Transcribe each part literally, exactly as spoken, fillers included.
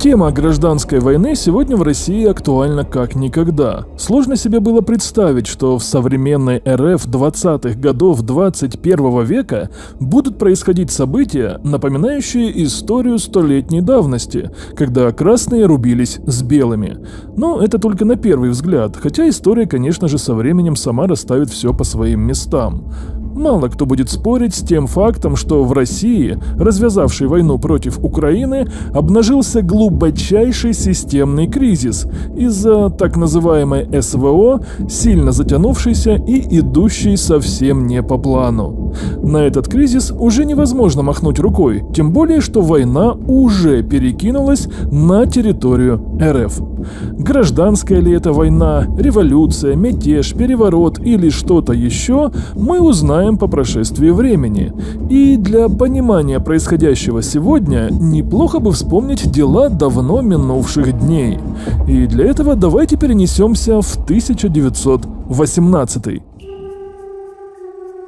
Тема гражданской войны сегодня в России актуальна как никогда. Сложно себе было представить, что в современной эр эф двадцатых годов двадцать первого века будут происходить события, напоминающие историю столетней давности, когда красные рубились с белыми. Но это только на первый взгляд, хотя история, конечно же, со временем сама расставит все по своим местам. Мало кто будет спорить с тем фактом, что в России, развязавшей войну против Украины, обнажился глубочайший системный кризис из-за так называемой эс вэ о, сильно затянувшейся и идущей совсем не по плану. На этот кризис уже невозможно махнуть рукой, тем более, что война уже перекинулась на территорию эр эф. Гражданская ли это война, революция, мятеж, переворот или что-то еще, мы узнаем по прошествии времени. И для понимания происходящего сегодня неплохо бы вспомнить дела давно минувших дней. И для этого давайте перенесемся в тысяча девятьсот восемнадцатый.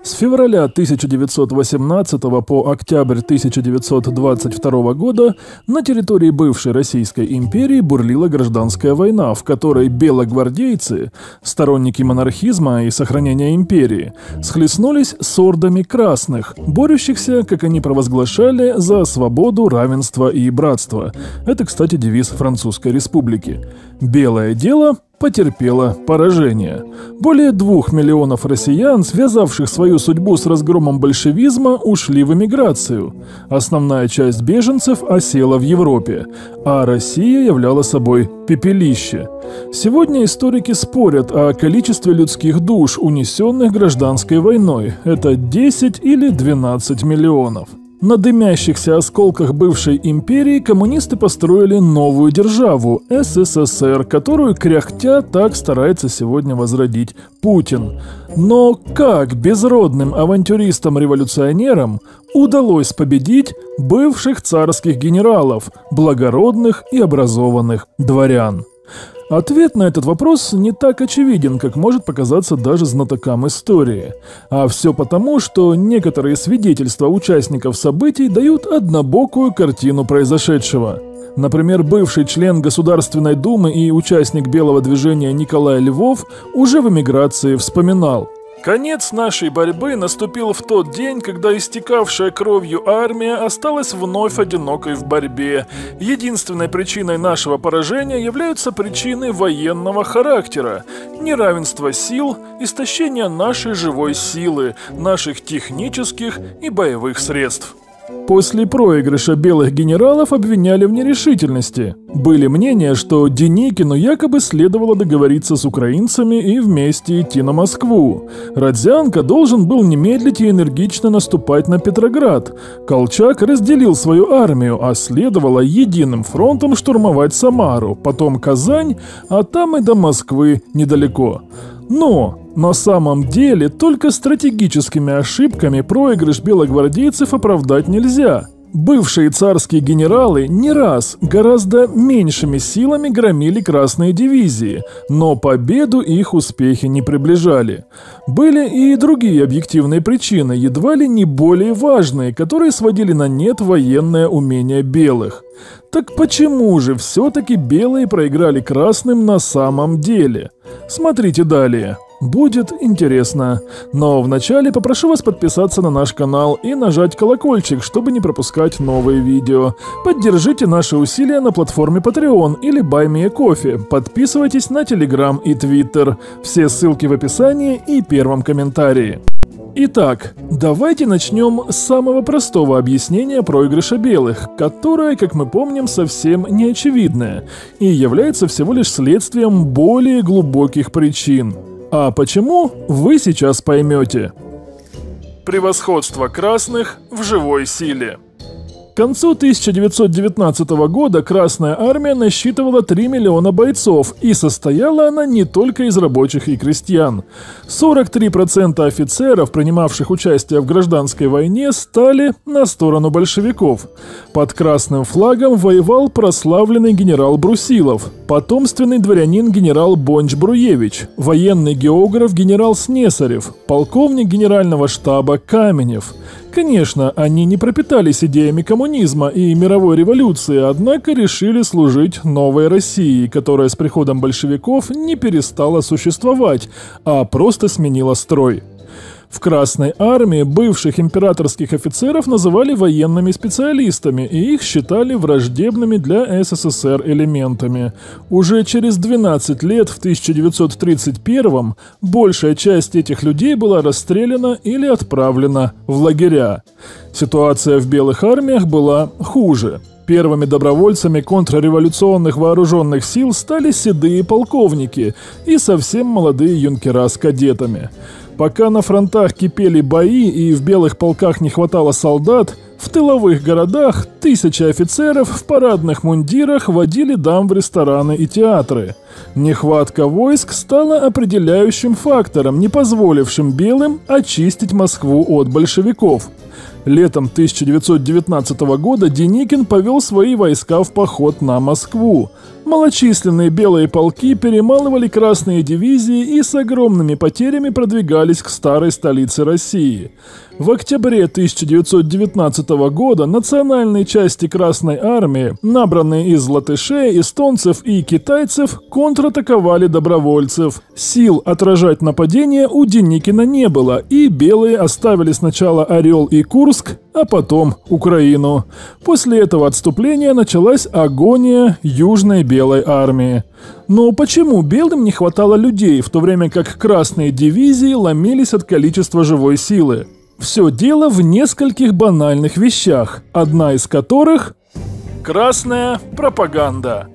С февраля тысяча девятьсот восемнадцатого по октябрь тысяча девятьсот двадцать второго года на территории бывшей Российской империи бурлила гражданская война, в которой белогвардейцы, сторонники монархизма и сохранения империи, схлестнулись с ордами красных, борющихся, как они провозглашали, за свободу, равенство и братство. Это, кстати, девиз Французской республики. «Белое дело» потерпела поражение. Более двух миллионов россиян, связавших свою судьбу с разгромом большевизма, ушли в эмиграцию. Основная часть беженцев осела в Европе, а Россия являла собой пепелище. Сегодня историки спорят о количестве людских душ, унесенных гражданской войной. Это десять или двенадцать миллионов. На дымящихся осколках бывшей империи коммунисты построили новую державу – эс эс эс эр, которую, кряхтя, так старается сегодня возродить Путин. Но как безродным авантюристам-революционерам удалось победить бывших царских генералов, благородных и образованных дворян? Ответ на этот вопрос не так очевиден, как может показаться даже знатокам истории. А все потому, что некоторые свидетельства участников событий дают однобокую картину произошедшего. Например, бывший член Государственной Думы и участник Белого движения Николай Львов уже в эмиграции вспоминал: «Конец нашей борьбы наступил в тот день, когда истекавшая кровью армия осталась вновь одинокой в борьбе. Единственной причиной нашего поражения являются причины военного характера: неравенство сил, истощение нашей живой силы, наших технических и боевых средств». После проигрыша белых генералов обвиняли в нерешительности. Были мнения, что Деникину якобы следовало договориться с украинцами и вместе идти на Москву. Родзянко должен был не медлить и энергично наступать на Петроград. Колчак разделил свою армию, а следовало единым фронтом штурмовать Самару, потом Казань, а там и до Москвы недалеко. Но на самом деле только стратегическими ошибками проигрыш белогвардейцев оправдать нельзя. Бывшие царские генералы не раз гораздо меньшими силами громили красные дивизии, но победу их успехи не приближали. Были и другие объективные причины, едва ли не более важные, которые сводили на нет военное умение белых. Так почему же все-таки белые проиграли красным на самом деле? Смотрите далее. Будет интересно. Но вначале попрошу вас подписаться на наш канал и нажать колокольчик, чтобы не пропускать новые видео. Поддержите наши усилия на платформе Patreon или BuyMeACoffee. Подписывайтесь на Telegram и Twitter. Все ссылки в описании и первом комментарии. Итак, давайте начнем с самого простого объяснения проигрыша белых, которое, как мы помним, совсем не очевидное и является всего лишь следствием более глубоких причин. А почему, вы сейчас поймете. Превосходство красных в живой силе. К концу тысяча девятьсот девятнадцатого года Красная Армия насчитывала три миллиона бойцов, и состояла она не только из рабочих и крестьян. сорок три процента офицеров, принимавших участие в гражданской войне, стали на сторону большевиков. Под красным флагом воевал прославленный генерал Брусилов, потомственный дворянин генерал Бонч-Бруевич, военный географ генерал Снесарев, полковник генерального штаба Каменев. Конечно, они не пропитались идеями коммунизма и мировой революции, однако решили служить новой России, которая с приходом большевиков не перестала существовать, а просто сменила строй. В Красной армии бывших императорских офицеров называли военными специалистами, и их считали враждебными для СССР элементами. Уже через двенадцать лет, в тысяча девятьсот тридцать первом, большая часть этих людей была расстреляна или отправлена в лагеря. Ситуация в белых армиях была хуже. Первыми добровольцами контрреволюционных вооруженных сил стали седые полковники и совсем молодые юнкера с кадетами. Пока на фронтах кипели бои и в белых полках не хватало солдат, в тыловых городах тысячи офицеров в парадных мундирах водили дам в рестораны и театры. Нехватка войск стала определяющим фактором, не позволившим белым очистить Москву от большевиков. Летом тысяча девятьсот девятнадцатого года Деникин повел свои войска в поход на Москву. Малочисленные белые полки перемалывали красные дивизии и с огромными потерями продвигались к старой столице России. В октябре тысяча девятьсот девятнадцатого года национальные части Красной армии, набранные из латышей, эстонцев и китайцев, контратаковали добровольцев. Сил отражать нападение у Деникина не было, и белые оставили сначала Орел и Курск, а потом Украину. После этого отступления началась агония Южной Белой армии. Но почему белым не хватало людей, в то время как красные дивизии ломились от количества живой силы? Все дело в нескольких банальных вещах, одна из которых – красная пропаганда.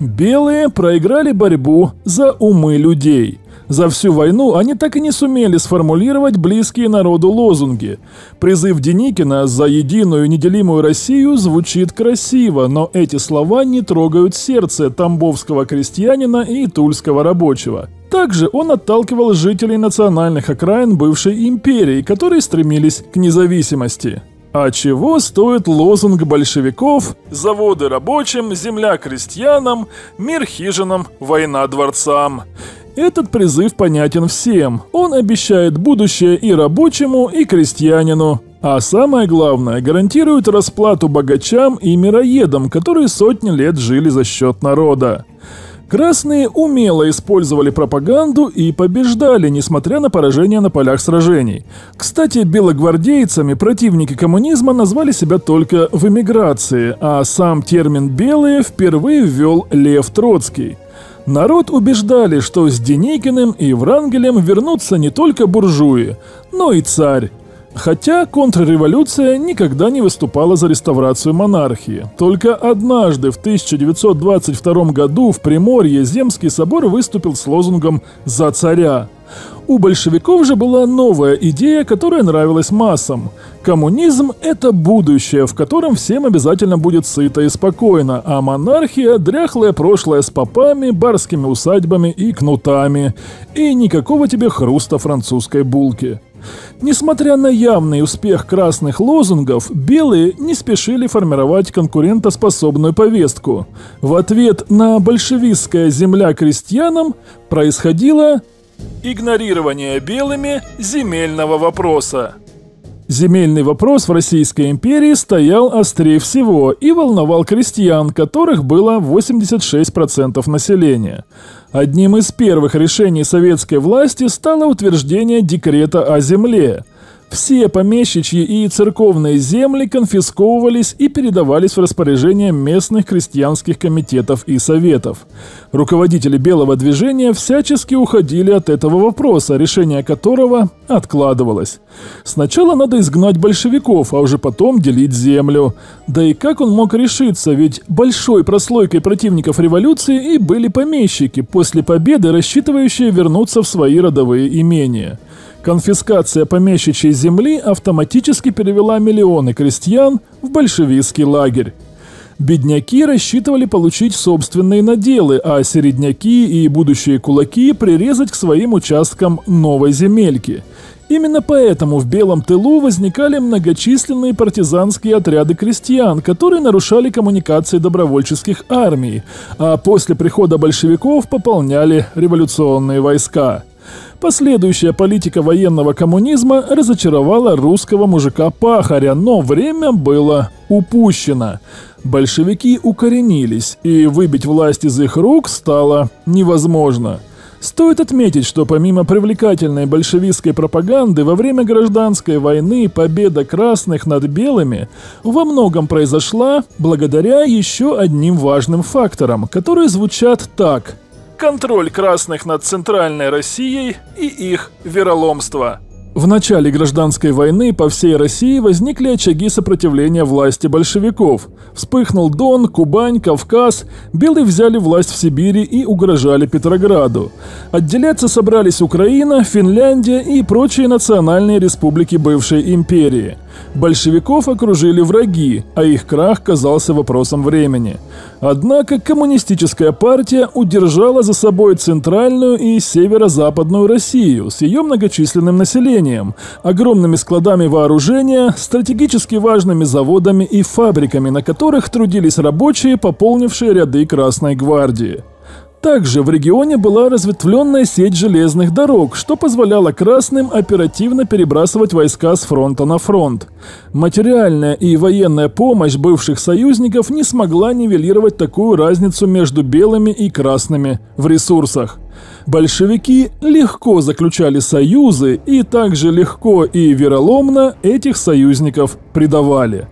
Белые проиграли борьбу за умы людей. За всю войну они так и не сумели сформулировать близкие народу лозунги. Призыв Деникина «За единую неделимую Россию» звучит красиво, но эти слова не трогают сердце тамбовского крестьянина и тульского рабочего. Также он отталкивал жителей национальных окраин бывшей империи, которые стремились к независимости. А чего стоит лозунг большевиков «Заводы рабочим, земля крестьянам, мир хижинам, война дворцам»? Этот призыв понятен всем. Он обещает будущее и рабочему, и крестьянину. А самое главное, гарантирует расплату богачам и мироедам, которые сотни лет жили за счет народа. Красные умело использовали пропаганду и побеждали, несмотря на поражение на полях сражений. Кстати, белогвардейцами противники коммунизма назвали себя только в эмиграции, а сам термин «белые» впервые ввел Лев Троцкий. Народ убеждали, что с Деникиным и Врангелем вернутся не только буржуи, но и царь. Хотя контрреволюция никогда не выступала за реставрацию монархии. Только однажды в тысяча девятьсот двадцать втором году в Приморье Земский собор выступил с лозунгом «За царя». У большевиков же была новая идея, которая нравилась массам. Коммунизм – это будущее, в котором всем обязательно будет сыто и спокойно, а монархия – дряхлое прошлое с попами, барскими усадьбами и кнутами. И никакого тебе хруста французской булки. Несмотря на явный успех красных лозунгов, белые не спешили формировать конкурентоспособную повестку. В ответ на большевистская земля крестьянам происходило игнорирование белыми земельного вопроса. Земельный вопрос в Российской империи стоял острее всего и волновал крестьян, которых было восемьдесят шесть процентов населения. Одним из первых решений советской власти стало утверждение декрета о земле. Все помещичьи и церковные земли конфисковывались и передавались в распоряжение местных крестьянских комитетов и советов. Руководители белого движения всячески уходили от этого вопроса, решение которого откладывалось. Сначала надо изгнать большевиков, а уже потом делить землю. Да и как он мог решиться, ведь большой прослойкой противников революции и были помещики, после победы рассчитывающие вернуться в свои родовые имения. Конфискация помещичьей земли автоматически перевела миллионы крестьян в большевистский лагерь. Бедняки рассчитывали получить собственные наделы, а середняки и будущие кулаки прирезать к своим участкам новой земельки. Именно поэтому в Белом тылу возникали многочисленные партизанские отряды крестьян, которые нарушали коммуникации добровольческих армий, а после прихода большевиков пополняли революционные войска. Последующая политика военного коммунизма разочаровала русского мужика-пахаря, но время было упущено. Большевики укоренились, и выбить власть из их рук стало невозможно. Стоит отметить, что помимо привлекательной большевистской пропаганды во время гражданской войны победа красных над белыми во многом произошла благодаря еще одним важным факторам, которые звучат так. Контроль красных над Центральной Россией и их вероломство. В начале гражданской войны по всей России возникли очаги сопротивления власти большевиков. Вспыхнул Дон, Кубань, Кавказ, белые взяли власть в Сибири и угрожали Петрограду. Отделяться собрались Украина, Финляндия и прочие национальные республики бывшей империи. Большевиков окружили враги, а их крах казался вопросом времени. Однако коммунистическая партия удержала за собой центральную и северо-западную Россию с ее многочисленным населением, огромными складами вооружения, стратегически важными заводами и фабриками, на которых трудились рабочие, пополнившие ряды Красной гвардии. Также в регионе была разветвленная сеть железных дорог, что позволяло красным оперативно перебрасывать войска с фронта на фронт. Материальная и военная помощь бывших союзников не смогла нивелировать такую разницу между белыми и красными в ресурсах. Большевики легко заключали союзы и также легко и вероломно этих союзников предавали.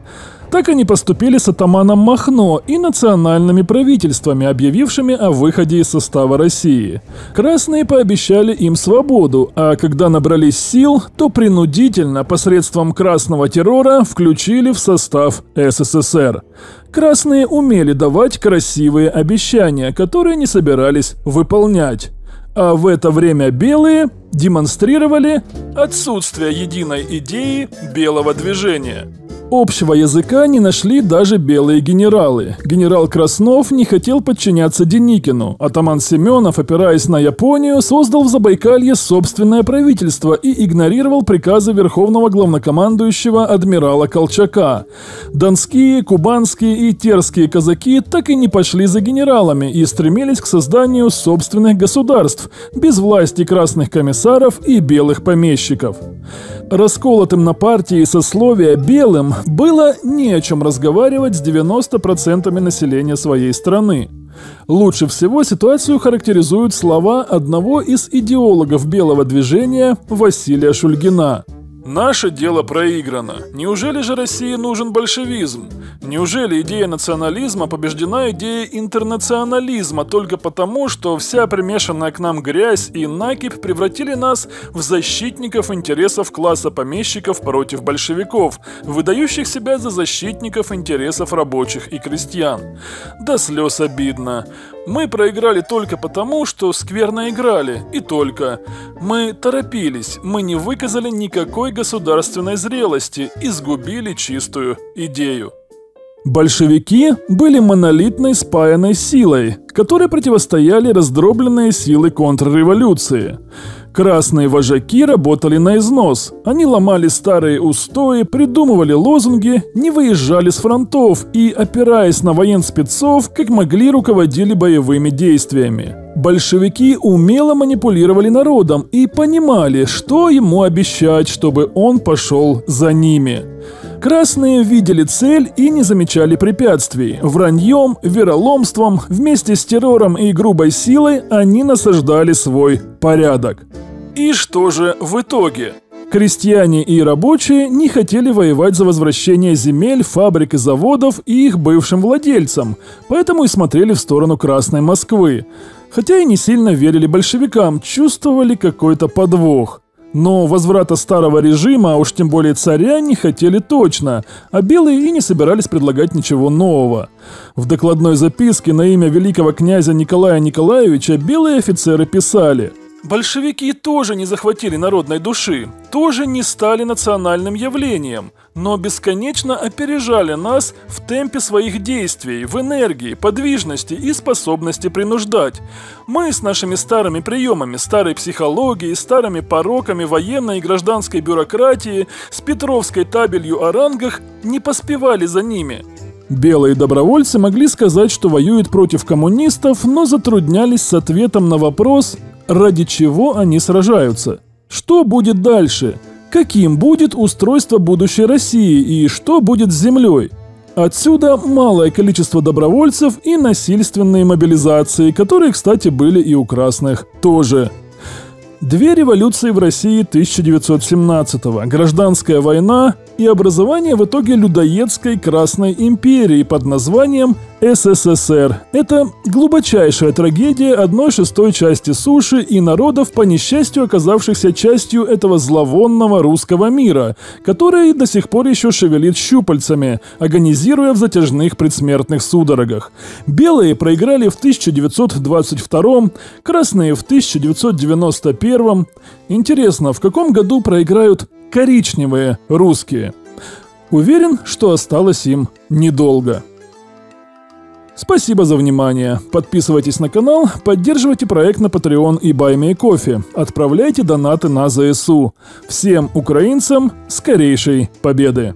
Так они поступили с атаманом Махно и национальными правительствами, объявившими о выходе из состава России. Красные пообещали им свободу, а когда набрались сил, то принудительно посредством красного террора включили в состав СССР. Красные умели давать красивые обещания, которые не собирались выполнять. А в это время белые демонстрировали отсутствие единой идеи белого движения. Общего языка не нашли даже белые генералы. Генерал Краснов не хотел подчиняться Деникину. Атаман Семенов, опираясь на Японию, создал в Забайкалье собственное правительство и игнорировал приказы верховного главнокомандующего адмирала Колчака. Донские, кубанские и терские казаки так и не пошли за генералами и стремились к созданию собственных государств, без власти красных комиссаров и белых помещиков. Расколотым на партии сословия белым было не о чем разговаривать с девяноста процентами населения своей страны. Лучше всего ситуацию характеризуют слова одного из идеологов белого движения Василия Шульгина. «Наше дело проиграно. Неужели же России нужен большевизм? Неужели идея национализма побеждена идеей интернационализма только потому, что вся примешанная к нам грязь и накипь превратили нас в защитников интересов класса помещиков против большевиков, выдающих себя за защитников интересов рабочих и крестьян? До слез обидно. Мы проиграли только потому, что скверно играли, и только. Мы торопились, мы не выказали никакой государственной зрелости и сгубили чистую идею». Большевики были монолитной спаянной силой, которой противостояли раздробленные силы контрреволюции. Красные вожаки работали на износ. Они ломали старые устои, придумывали лозунги, не выезжали с фронтов и, опираясь на военспецов, как могли, руководили боевыми действиями. Большевики умело манипулировали народом и понимали, что ему обещать, чтобы он пошел за ними. Красные видели цель и не замечали препятствий. Враньем, вероломством, вместе с террором и грубой силой они насаждали свой порядок. И что же в итоге? Крестьяне и рабочие не хотели воевать за возвращение земель, фабрик и заводов и их бывшим владельцам, поэтому и смотрели в сторону Красной Москвы. Хотя и не сильно верили большевикам, чувствовали какой-то подвох. Но возврата старого режима, а уж тем более царя, не хотели точно, а белые и не собирались предлагать ничего нового. В докладной записке на имя великого князя Николая Николаевича белые офицеры писали: «Большевики тоже не захватили народной души, тоже не стали национальным явлением, но бесконечно опережали нас в темпе своих действий, в энергии, подвижности и способности принуждать. Мы с нашими старыми приемами, старой психологией, старыми пороками военной и гражданской бюрократии, с петровской табелью о рангах не поспевали за ними». Белые добровольцы могли сказать, что воюют против коммунистов, но затруднялись с ответом на вопрос, ради чего они сражаются, что будет дальше, каким будет устройство будущей России и что будет с землей. Отсюда малое количество добровольцев и насильственные мобилизации, которые, кстати, были и у красных тоже. Две революции в России тысяча девятьсот семнадцатого, гражданская война и образование в итоге людоедской Красной империи под названием СССР. Это глубочайшая трагедия одной шестой части суши и народов, по несчастью оказавшихся частью этого зловонного русского мира, который до сих пор еще шевелит щупальцами, агонизируя в затяжных предсмертных судорогах. Белые проиграли в тысяча девятьсот двадцать втором, красные в тысяча девятьсот девяносто первом, Интересно, в каком году проиграют коричневые русские? Уверен, что осталось им недолго. Спасибо за внимание. Подписывайтесь на канал, поддерживайте проект на Patreon и Buy Me Coffee. Отправляйте донаты на ЗСУ. Всем украинцам скорейшей победы!